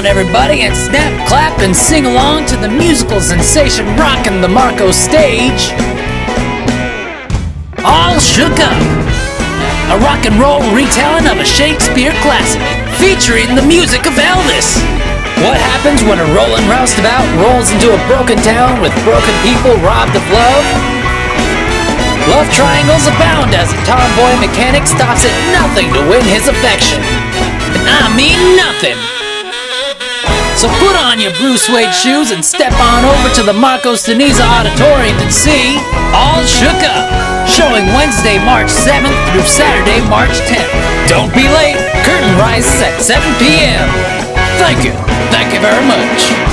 on, everybody, and snap, clap, and sing along to the musical sensation rocking the Marcos stage. All Shook Up, a rock and roll retelling of a Shakespeare classic, featuring the music of Elvis. What happens when a rolling roustabout rolls into a broken town with broken people robbed of love? Love triangles abound as a tomboy mechanic stops at nothing to win his affection. And I mean nothing. So put on your blue suede shoes and step on over to the Marcos de Niza Auditorium and see All Shook Up, showing Wednesday, March 7th through Saturday, March 10th. Don't be late, curtain rises at 7 p.m. Thank you very much.